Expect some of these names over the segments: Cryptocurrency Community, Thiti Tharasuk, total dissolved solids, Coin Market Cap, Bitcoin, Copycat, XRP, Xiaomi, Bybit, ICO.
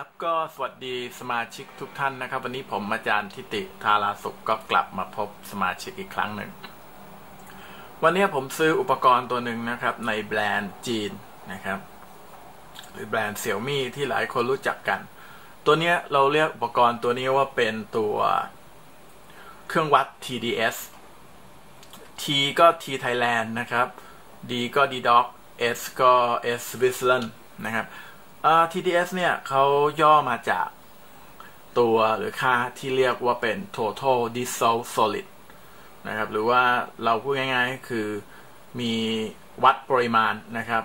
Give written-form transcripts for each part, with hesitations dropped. ครับก็สวัสดีสมาชิกทุกท่านนะครับวันนี้ผมอาจารย์ทิติธาราสุขก็กลับมาพบสมาชิกอีกครั้งหนึ่งวันนี้ผมซื้ออุปกรณ์ตัวหนึ่งนะครับในแบรนด์จีนนะครับหรือแบรนด์ Xiaomi ที่หลายคนรู้จักกันตัวนี้เราเรียกอุปกรณ์ตัวนี้ว่าเป็นตัวเครื่องวัด TDS T ก็ T Thailand นะครับ D ก็ D-Doc S ก็ S Switzerland นะครับTDS เนี่ยเขาย่อมาจากตัวหรือค่าที่เรียกว่าเป็น total dissolved solid นะครับหรือว่าเราพูดง่ายๆคือมีวัดปริมาณนะครับ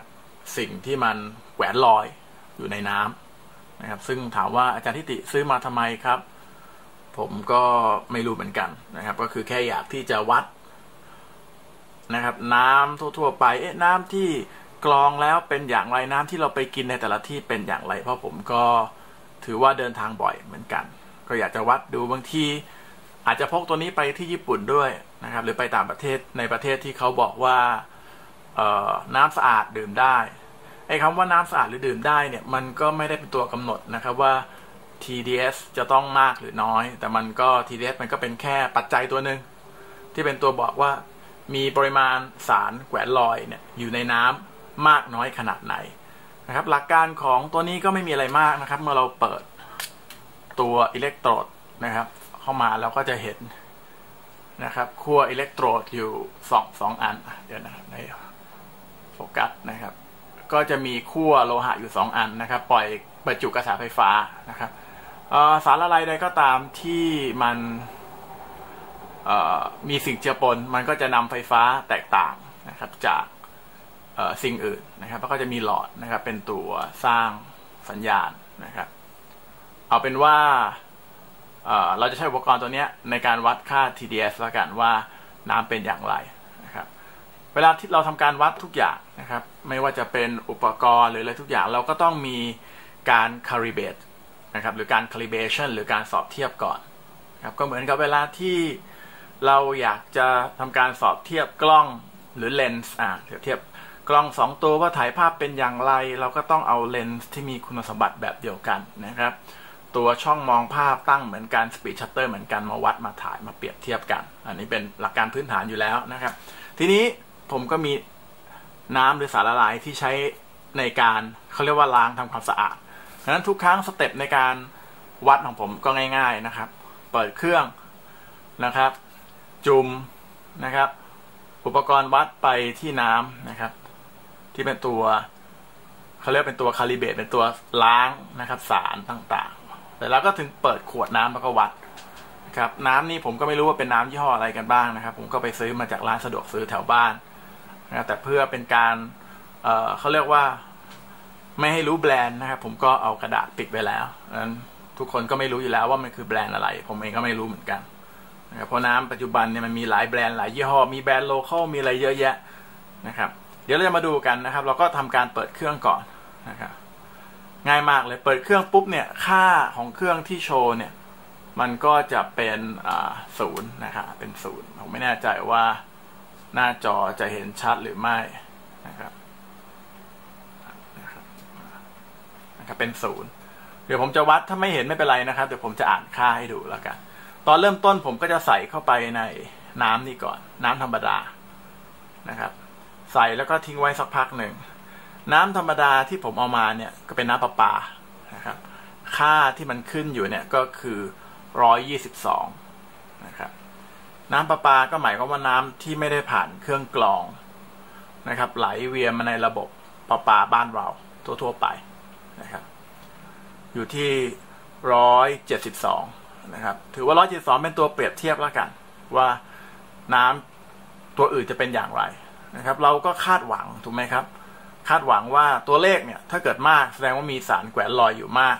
สิ่งที่มันแหวนลอยอยู่ในน้ำนะครับซึ่งถามว่าอาจารย์ทิติซื้อมาทำไมครับผมก็ไม่รู้เหมือนกันนะครับก็คือแค่อยากที่จะวัดนะครับน้ำทั่วๆไปน้ำที่กรองแล้วเป็นอย่างไรน้ำที่เราไปกินในแต่ละที่เป็นอย่างไรเพราะผมก็ถือว่าเดินทางบ่อยเหมือนกันก็อยากจะวัดดูบางทีอาจจะพกตัวนี้ไปที่ญี่ปุ่นด้วยนะครับหรือไปต่างประเทศในประเทศที่เขาบอกว่าน้ำสะอาดดื่มได้ไอ้คำว่าน้ำสะอาดหรือดื่มได้เนี่ยมันก็ไม่ได้เป็นตัวกำหนดนะครับว่า TDS จะต้องมากหรือน้อยแต่มันก็ TDS มันก็เป็นแค่ปัจจัยตัวหนึ่งที่เป็นตัวบอกว่ามีปริมาณสารแหวนลอยเนี่ยอยู่ในน้ำมากน้อยขนาดไหนนะครับหลักการของตัวนี้ก็ไม่มีอะไรมากนะครับเมื่อเราเปิดตัวอิเล็กโตรดนะครับเข้ามาเราก็จะเห็นนะครับขั้วอิเล็กโตรดอยู่2อันเดี๋ยวนะในโฟกัสนะครับก็จะมีขั้วโลหะอยู่2อันนะครับปล่อยประจุกระแสไฟฟ้านะครับสารละลายใดก็ตามที่มันมีสิ่งเจือปนมันก็จะนำไฟฟ้าแตกต่างนะครับจากสิ่งอื่นนะครับแล้วก็จะมีหลอดนะครับเป็นตัวสร้างสัญญาณนะครับเอาเป็นว่าเราจะใช้อุปกรณ์ตัวนี้ในการวัดค่า TDS แล้วกันว่าน้ำเป็นอย่างไรนะครับเวลาที่เราทำการวัดทุกอย่างนะครับไม่ว่าจะเป็นอุปกรณ์หรืออะไรทุกอย่างเราก็ต้องมีการคาลิเบรตนะครับหรือการ calibration หรือการสอบเทียบก่อนนะครับก็เหมือนกับเวลาที่เราอยากจะทำการสอบเทียบกล้องหรือเลนส์เทียบกล้อง2ตัวว่าถ่ายภาพเป็นอย่างไรเราก็ต้องเอาเลนส์ที่มีคุณสมบัติแบบเดียวกันนะครับตัวช่องมองภาพตั้งเหมือนกันสปีดชัตเตอร์เหมือนกันมาวัดมาถ่ายมาเปรียบเทียบกันอันนี้เป็นหลักการพื้นฐานอยู่แล้วนะครับทีนี้ผมก็มีน้ำหรือสารละลายที่ใช้ในการเขาเรียกว่าล้างทำความสะอาดฉะนั้นทุกครั้งสเต็ปในการวัดของผมก็ง่ายๆนะครับเปิดเครื่องนะครับจุ่มนะครับอุปกรณ์วัดไปที่น้ำนะครับที่เป็นตัวเขาเรียกเป็นตัวคาลิเบรตเป็นตัวล้างนะครับสารต่างๆแต่แล้วก็ถึงเปิดขวดน้ำแล้วก็วัดครับน้ำนี่ผมก็ไม่รู้ว่าเป็นน้ำยี่ห้ออะไรกันบ้างนะครับผมก็ไปซื้อมาจากร้านสะดวกซื้อแถวบ้านนะแต่เพื่อเป็นการเขาเรียกว่าไม่ให้รู้แบรนด์นะครับผมก็เอากระดาษปิดไว้แล้วนั้นทุกคนก็ไม่รู้อยู่แล้วว่ามันคือแบรนด์อะไรผมเองก็ไม่รู้เหมือนกันนะครับเพราะน้ำปัจจุบันเนี่ยมันมีหลายแบรนด์หลายยี่ห้อมีแบรนด์โลคอลมีอะไรเยอะแยะนะครับเดี๋ยวเราจะมาดูกันนะครับเราก็ทำการเปิดเครื่องก่อนนะครับง่ายมากเลยเปิดเครื่องปุ๊บเนี่ยค่าของเครื่องที่โชว์เนี่ยมันก็จะเป็นศูนย์นะครับเป็นศูนย์ผมไม่แน่ใจว่าหน้าจอจะเห็นชัดหรือไม่นะครับเป็นศูนย์เดี๋ยวผมจะวัดถ้าไม่เห็นไม่เป็นไรนะครับเดี๋ยวผมจะอ่านค่าให้ดูแล้วกันตอนเริ่มต้นผมก็จะใส่เข้าไปในน้ำนี่ก่อนน้ำธรรมดานะครับใส่แล้วก็ทิ้งไว้สักพักหนึ่งน้ำธรรมดาที่ผมเอามาเนี่ยก็เป็นน้ำประปานะครับค่าที่มันขึ้นอยู่เนี่ยก็คือ122นะครับน้ำประปาก็หมายความว่าน้ำที่ไม่ได้ผ่านเครื่องกรองนะครับไหลเวียนมาในระบบประปาบ้านเราทั่วๆไปนะครับอยู่ที่172นะครับถือว่า172เป็นตัวเปรียบเทียบแล้วกันว่าน้ำตัวอื่นจะเป็นอย่างไรนะครับเราก็คาดหวังถูกไหมครับคาดหวังว่าตัวเลขเนี่ยถ้าเกิดมากแสดงว่ามีสารแหวนลอยอยู่มาก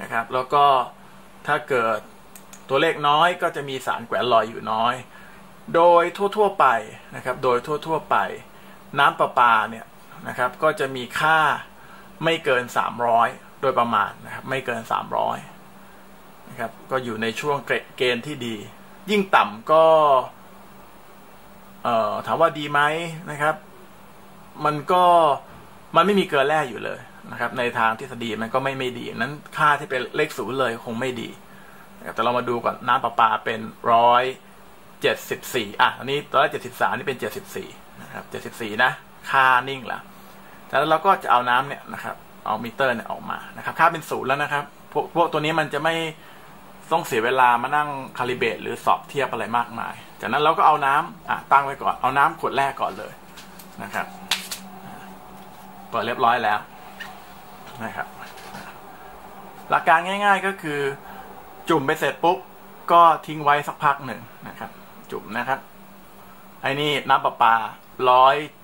นะครับแล้วก็ถ้าเกิดตัวเลขน้อยก็จะมีสารแหวนลอยอยู่น้อยโดยทั่วๆไปนะครับโดยทั่วๆไปน้ำประปาเนี่ยนะครับก็จะมีค่าไม่เกิน300โดยประมาณนะครับไม่เกิน300นะครับก็อยู่ในช่วงเกณฑ์ที่ดียิ่งต่ำก็ถามว่าดีไหมนะครับมันไม่มีเกลือแร่อยู่เลย นะครับในทางทฤษฎีมันก็ไม่ดีนั้นค่าที่เป็นเลขศูนย์เลยคงไม่ดีแต่เรามาดูก่อนน้ำประปาเป็น174อ่ะอันนี้ตอนแรก73นี่เป็น74นะครับ74นะค่านิ่งละแล้วเราก็จะเอาน้ำเนี่ยนะครับเอามิเตอร์เนี่ยออกมานะครับค่าเป็นศูนย์แล้วนะครับพวกตัวนี้มันจะไม่ต้องเสียเวลามานั่งคาลิเบตหรือสอบเทียบอะไรมากมายจากนั้นเราก็เอาน้ำตั้งไว้ก่อนเอาน้ำขวดแรกก่อนเลยนะครับเปิดเรียบร้อยแล้วนะครับหลักการง่ายๆก็คือจุ่มไปเสร็จปุ๊บก็ทิ้งไว้สักพักหนึ่งนะครับจุ่มนะครับไอ้นี่น้ำประปา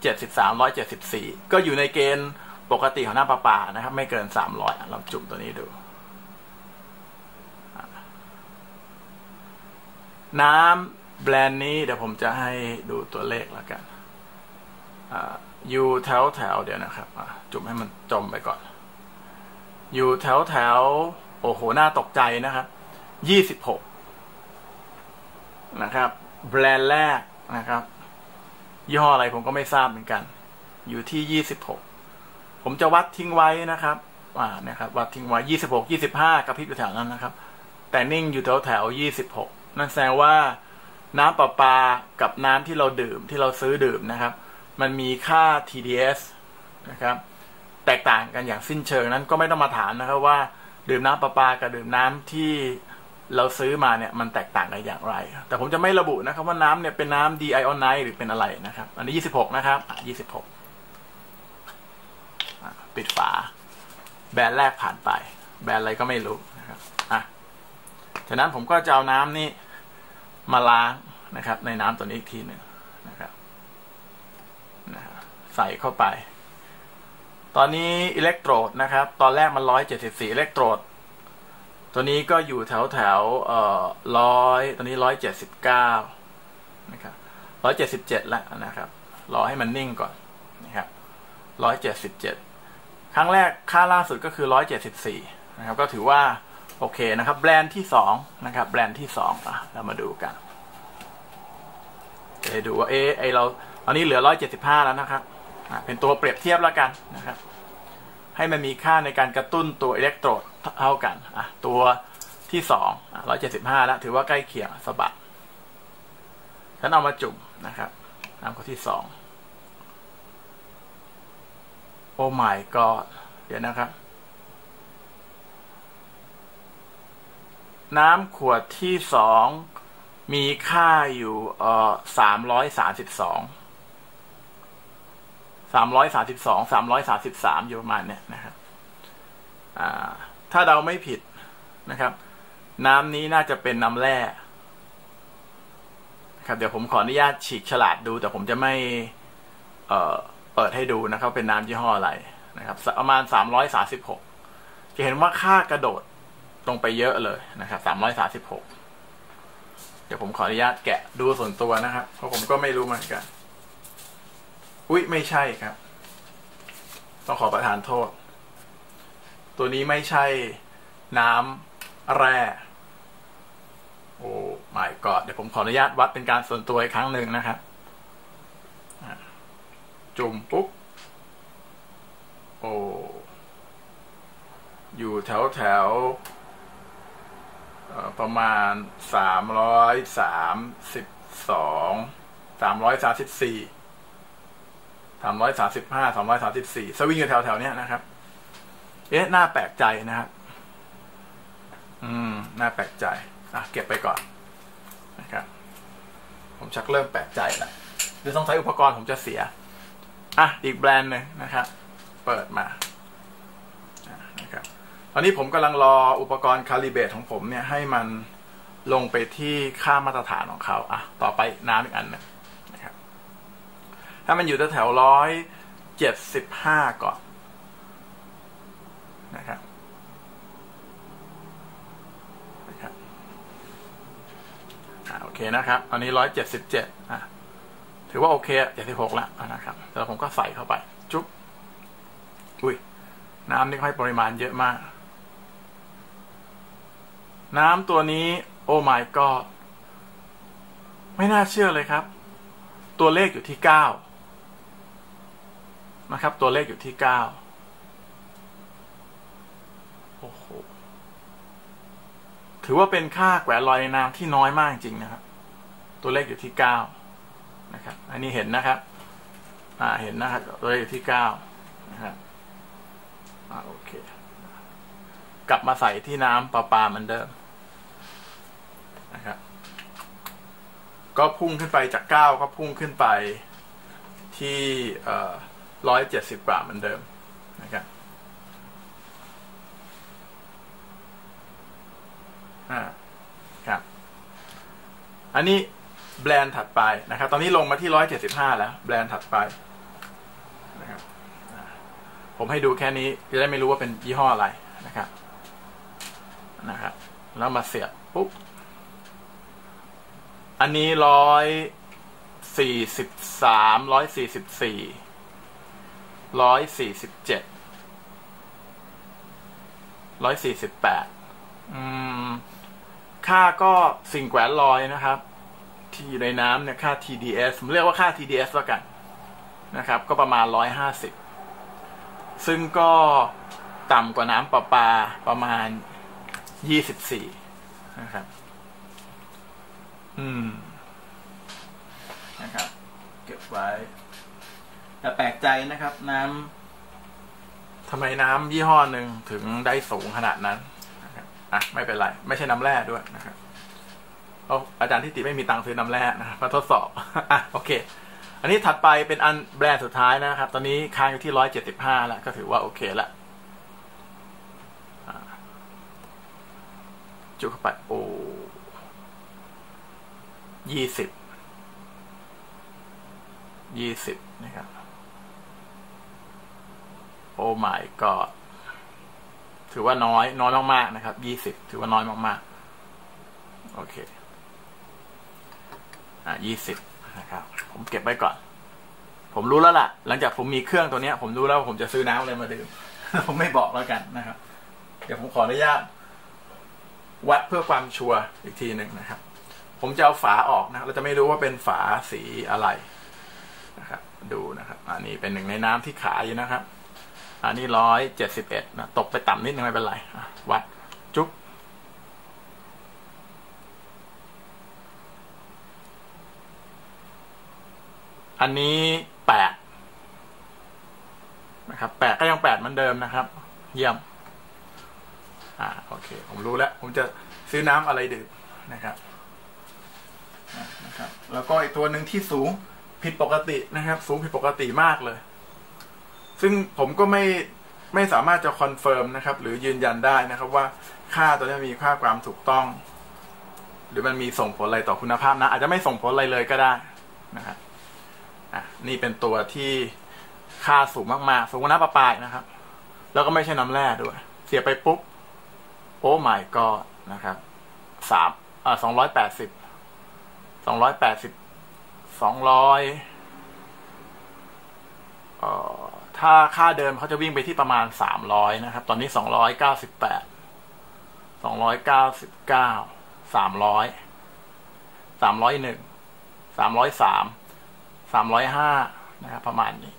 173 174ก็อยู่ในเกณฑ์ปกติของน้ำประปานะครับไม่เกิน300เราจุ่มตัวนี้ดูน้ำแบรนด์นี้เดี๋ยวผมจะให้ดูตัวเลขแล้วกันอยู่แถวแถวเดี๋ยวนะครับจุ่มให้มันจมไปก่อนอยู่แถวแถวโอ้โหน่าตกใจนะครับ26นะครับแบรนด์แรกนะครับยี่ห้ออะไรผมก็ไม่ทราบเหมือนกันอยู่ที่26ผมจะวัดทิ้งไว้นะครับนะครับวัดทิ้งไว้26 25กระพริบอยู่แถวนั้นนะครับแต่นิ่งอยู่แถวแถว26นั่นแสดงว่าน้ำประปากับน้ำที่เราดื่มที่เราซื้อดื่มนะครับมันมีค่า TDS นะครับแตกต่างกันอย่างสิ้นเชิงนั้นก็ไม่ต้องมาถามนะครับว่าดื่มน้ำประปากับดื่มน้ำที่เราซื้อมาเนี่ยมันแตกต่างกันอย่างไรแต่ผมจะไม่ระบุนะครับว่าน้ำเนี่ยเป็นน้ำ deionize หรือเป็นอะไรนะครับอันนี้26นะครับ26ปิดฝาแบรนด์แรกผ่านไปแบรนด์อะไรก็ไม่รู้นะครับจากนั้นผมก็จะเอาน้ำนี่มาล้างนะครับในน้ำตัวนี้อีกทีหนึ่งนะครับใส่เข้าไปตอนนี้อิเล็กโตรดนะครับตอนแรกมัน174อิเล็กโตรดตัวนี้ก็อยู่แถวแถว100ตัวนี้179นะครับ177แล้วนะครับรอให้มันนิ่งก่อนนะครับ177ครั้งแรกค่าล่าสุดก็คือ174นะครับก็ถือว่าโอเคนะครับแบรนด์ที่2นะครับแบรนด์ที่2เรามาดูกันจะดูว่าเราตอนนี้เหลือ175แล้วนะครับเป็นตัวเปรียบเทียบแล้วกันนะครับให้มันมีค่าในการกระตุ้นตัวอิเล็กโตรดเท่ากันตัวที่2175แล้วถือว่าใกล้เคียงสะบัดฉันเอามาจุ่มนะครับน้ำข้อที่2โอ้ my god เดี๋ยวนะครับน้ำขวดที่2มีค่าอยู่332 333อยู่ประมาณเนี่ยนะครับถ้าเราไม่ผิดนะครับน้ำนี้น่าจะเป็นน้ำแร่ครับเดี๋ยวผมขออนุญาตฉีกฉลากดูแต่ผมจะไม่เปิดให้ดูนะครับเป็นน้ำยี่ห้ออะไรนะครับประมาณ336จะเห็นว่าค่ากระโดดลงไปเยอะเลยนะครับ336เดี๋ยวผมขออนุญาตแกะดูส่วนตัวนะครับเพราะผมก็ไม่รู้เหมือนกันอุ๊ยไม่ใช่ครับต้องขอประทานโทษตัวนี้ไม่ใช่น้ำแร่โอ้ my god เดี๋ยวผมขออนุญาตวัดเป็นการส่วนตัวอีกครั้งหนึ่งนะครับจุ่มปุ๊บโอ้อยู่แถวแถวประมาณ332 334 335 334สวิงอยู่แถวๆเนี้ยนะครับน่าแปลกใจนะครับน่าแปลกใจเก็บไปก่อนนะครับผมชักเริ่มแปลกใจแล้วหรือต้องใช้อุปกรณ์ผมจะเสียอีกแบรนด์หนึ่งนะครับเปิดมานะครับตอนนี้ผมกำลังรออุปกรณ์คาลิเบตของผมเนี่ยให้มันลงไปที่ค่ามาตรฐานของเขาต่อไปน้ำอีกอันหนึ่งนะครับถ้ามันอยู่แถว175ก่อนนะครับโอเคนะครับอันนี้177ถือว่าโอเค76แล้วนะครับแล้วผมก็ใส่เข้าไปจุ๊บอุ้ยน้ำนี่ให้ปริมาณเยอะมากน้ำตัวนี้โอ้ my god ไม่น่าเชื่อเลยครับตัวเลขอยู่ที่9นะครับตัวเลขอยู่ที่9 ถือว่าเป็นค่าแกว่งลอยในน้ำที่น้อยมากจริงนะครับตัวเลขอยู่ที่9นะครับอันนี้เห็นนะครับเห็นนะครับตัวเลขอยู่ที่9นะครับโอเคกลับมาใส่ที่น้ำประปาเหมือนเดิมนะครับก็พุ่งขึ้นไปจาก9ก็พุ่งขึ้นไปที่170กว่าเหมือนเดิมนะครับครับอันนี้แบรนด์ถัดไปนะครับตอนนี้ลงมาที่175แล้วแบรนด์ถัดไปนะครับผมให้ดูแค่นี้จะได้ไม่รู้ว่าเป็นยี่ห้ออะไรนะครับแล้วมาเสียบปุ๊บอันนี้143144147148ค่าก็สิ่งแกว่งลอยนะครับที่อยู่ในน้ำเนี่ยค่า TDS ผมเรียกว่าค่า TDS แล้วกันนะครับก็ประมาณ150ซึ่งก็ต่ำกว่าน้ำประปาประมาณ24นะครับนะครับเก็บไว้แต่แปลกใจนะครับน้ำทำไมน้ำยี่ห้อหนึ่งถึงได้สูงขนาดนั้นไม่เป็นไรไม่ใช่น้ำแร่ด้วยนะครับอาจารย์ทิติไม่มีตังค์ซื้อน้ำแร่นะมาทดสอบโอเคอันนี้ถัดไปเป็นอันแบรนด์สุดท้ายนะครับตอนนี้ค้างอยู่ที่175แล้วก็ถือว่าโอเคละจุกเข้าไปโอ้20นะครับโอ้ my godถือว่าน้อยมากๆนะครับ20ถือว่าน้อยมากๆโอเค20นะครับผมเก็บไว้ก่อนผมรู้แล้วล่ะหลังจากผมมีเครื่องตัวนี้ผมรู้แล้วผมจะซื้อน้ำอะไรมาดื่ม ผมไม่บอกแล้วกันนะครับเดี๋ยวผมขออนุญาตวัดเพื่อความชัวร์อีกทีหนึ่งนะครับผมจะเอาฝาออกนะเราจะไม่รู้ว่าเป็นฝาสีอะไรนะครับดูนะครับอันนี้เป็นหนึ่งในน้ำที่ขายอยู่นะครับอันนี้171นะตกไปต่ำนิดนึงไม่เป็นไรวัดจุ๊บอันนี้8นะครับ8ก็ยัง8เหมือนเดิมนะครับเยี่ยมโอเคผมรู้แล้วผมจะซื้อน้ำอะไรดื่มนะครับแล้วก็อีกตัวหนึ่งที่สูงผิดปกตินะครับสูงผิดปกติมากเลยซึ่งผมก็ไม่สามารถจะคอนเฟิร์มนะครับหรือยืนยันได้นะครับว่าค่าตัวนี้มีค่าความถูกต้องหรือมันมีส่งผลอะไรต่อคุณภาพนะอาจจะไม่ส่งผลอะไรเลยก็ได้นะครับนี่เป็นตัวที่ค่าสูงมากๆสูงกว่าน้ำประปานะครับแล้วก็ไม่ใช่น้ำแร่ด้วยเสียไปปุ๊บโอ้ my god นะครับ280ถ้าค่าเดิมเขาจะวิ่งไปที่ประมาณ300นะครับตอนนี้298 299 300 301 303 305นะครับประมาณนี้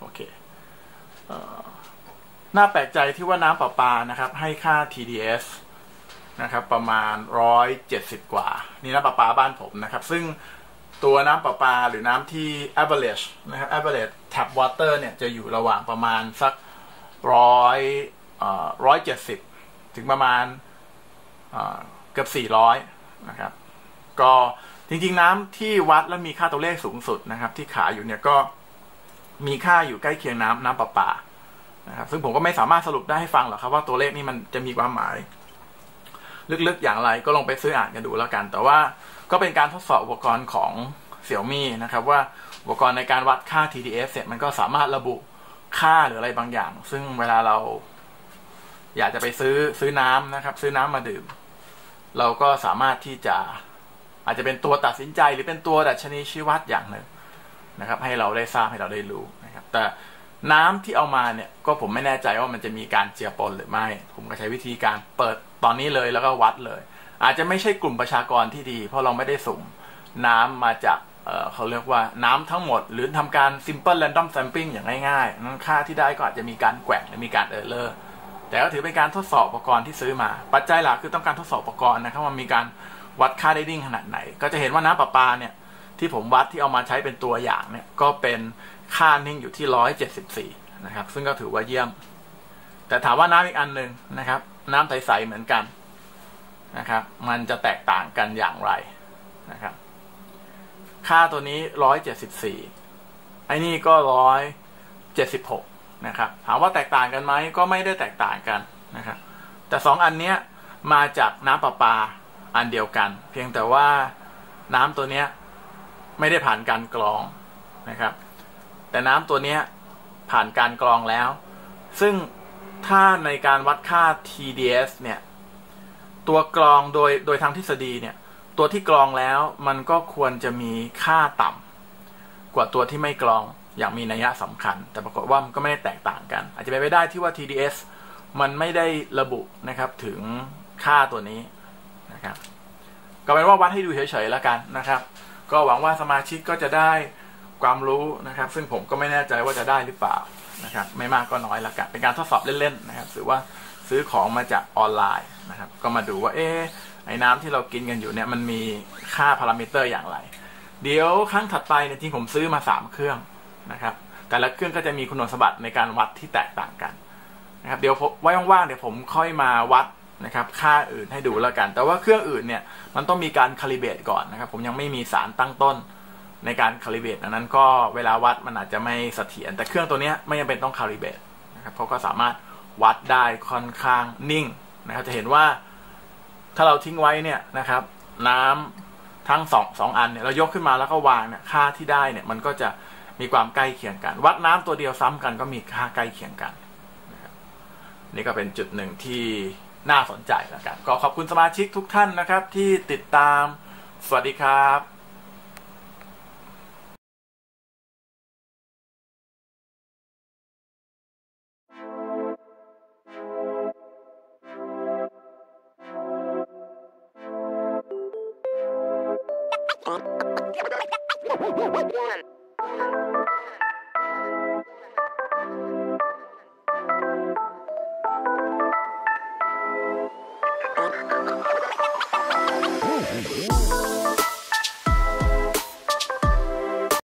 โอเคน่าแปลกใจที่ว่าน้ำประปานะครับให้ค่า TDS นะครับประมาณ170กว่านี่น้ำประปาบ้านผมนะครับซึ่งตัวน้ำประปาหรือน้ำที่ average นะครับ average tap water เนี่ยจะอยู่ระหว่างประมาณสัก170ถึงประมาณเกือบ400นะครับก็จริงๆน้ำที่วัดและมีค่าตัวเลขสูงสุดนะครับที่ขายอยู่เนี่ยก็มีค่าอยู่ใกล้เคียงน้ำประปานะครับซึ่งผมก็ไม่สามารถสรุปได้ให้ฟังหรอกครับว่าตัวเลขนี่มันจะมีความหมายลึกๆอย่างไรก็ลองไปซื้ออ่านกันดูแล้วกันแต่ว่าก็เป็นการทดสอบอุปกรณ์ของ Xiaomi นะครับว่าอุปกรณ์ในการวัดค่า TDS เนี่ยมันก็สามารถระบุค่าหรืออะไรบางอย่างซึ่งเวลาเราอยากจะไปซื้อน้ำนะครับซื้อน้ำมาดื่มเราก็สามารถที่จะอาจจะเป็นตัวตัดสินใจหรือเป็นตัวดัชนีชี้วัดอย่างหนึ่งนะครับให้เราได้ทราบให้เราได้รู้นะครับแต่น้ำที่เอามาเนี่ยก็ผมไม่แน่ใจว่ามันจะมีการเจือปนหรือไม่ผมก็ใช้วิธีการเปิดตอนนี้เลยแล้วก็วัดเลยอาจจะไม่ใช่กลุ่มประชากรที่ดีเพราะเราไม่ได้สุ่มน้ำมาจากเขาเรียกว่าน้ำทั้งหมดหรือทำการ simple random sampling อย่างง่ายๆค่าที่ได้ก็อาจจะมีการแกว่งหรือมีการเออร์เลอร์ แต่ก็ถือเป็นการทดสอบอุปกรณ์ที่ซื้อมาปัจจัยหลักคือต้องการทดสอบอุปกรณ์นะครับว่ามีการวัดค่าได้ดิ้งขนาดไหนก็จะเห็นว่าน้ำประปาเนี่ยที่ผมวัดที่เอามาใช้เป็นตัวอย่างเนี่ยก็เป็นค่านิ่งอยู่ที่174นะครับซึ่งก็ถือว่าเยี่ยมแต่ถามว่าน้ำอีกอันหนึ่งนะครับน้ำใสๆเหมือนกันนะครับมันจะแตกต่างกันอย่างไรนะครับค่าตัวนี้174ไอ้นี่ก็176นะครับถามว่าแตกต่างกันไหมก็ไม่ได้แตกต่างกันนะครับแต่2อันเนี้ยมาจากน้ำประปาอันเดียวกันเพียงแต่ว่าน้ำตัวเนี้ยไม่ได้ผ่านการกรองนะครับแต่น้ำตัวเนี้ยผ่านการกรองแล้วซึ่งถ้าในการวัดค่า TDS เนี่ยตัวกรองโดยทางทฤษฎีเนี่ยตัวที่กรองแล้วมันก็ควรจะมีค่าต่ำกว่าตัวที่ไม่กรองอย่างมีนัยสำคัญแต่ปรากฏว่ามันก็ไม่ได้แตกต่างกันอาจจะเป็นไปได้ที่ว่า TDS มันไม่ได้ระบุนะครับถึงค่าตัวนี้นะครับก็เป็นว่าวัดให้ดูเฉยๆแล้วกันนะครับก็หวังว่าสมาชิกก็จะได้ความรู้นะครับซึ่งผมก็ไม่แน่ใจว่าจะได้หรือเปล่านะครับไม่มากก็น้อยละกันเป็นการทดสอบเล่นๆนะครับถือว่าซื้อของมาจากออนไลน์นะครับก็มาดูว่าไอ้น้ำที่เรากินกันอยู่เนี่ยมันมีค่าพารามิเตอร์อย่างไรเดี๋ยวครั้งถัดไปเนี่ยจริงผมซื้อมา3เครื่องนะครับแต่ละเครื่องก็จะมีคุณสมบัติในการวัดที่แตกต่างกันนะครับเดี๋ยวไว้ว่างๆเดี๋ยวผมค่อยมาวัดนะครับค่าอื่นให้ดูแล้วกันแต่ว่าเครื่องอื่นเนี่ยมันต้องมีการคาลิเบรตก่อนนะครับผมยังไม่มีสารตั้งต้นในการคาลิเบรตนั้นก็เวลาวัดมันอาจจะไม่เสถียรแต่เครื่องตัวนี้ไม่จำเป็นต้องคาลิเบรตนะครับเขาก็สามารถวัดได้ค่อนข้างนิ่งนะครับจะเห็นว่าถ้าเราทิ้งไว้เนี่ยนะครับน้ำทั้ง2อันเนี่ยเรายกขึ้นมาแล้วก็วางเนี่ยค่าที่ได้เนี่ยมันก็จะมีความใกล้เคียงกันวัดน้ำตัวเดียวซ้ำกันก็มีค่าใกล้เคียงกันนะครับนี่ก็เป็นจุดหนึ่งที่น่าสนใจแล้วกันก็ขอบคุณสมาชิกทุกท่านนะครับที่ติดตามสวัสดีครับ